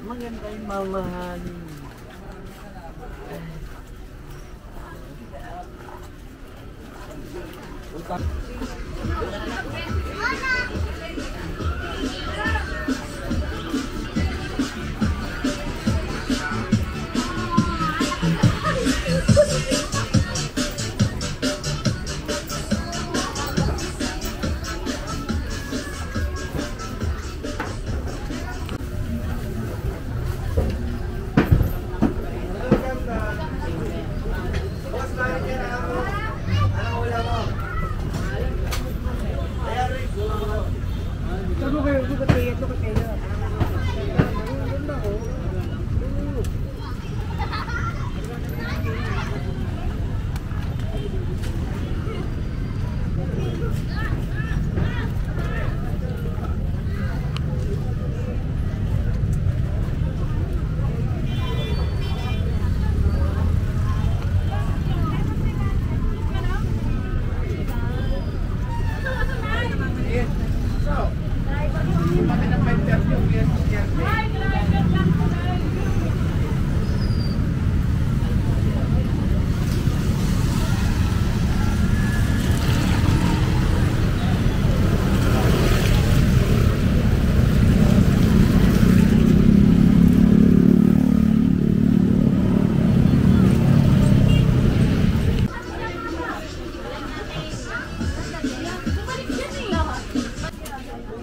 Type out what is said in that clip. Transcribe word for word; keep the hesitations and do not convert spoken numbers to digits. Maganda yung mamahan.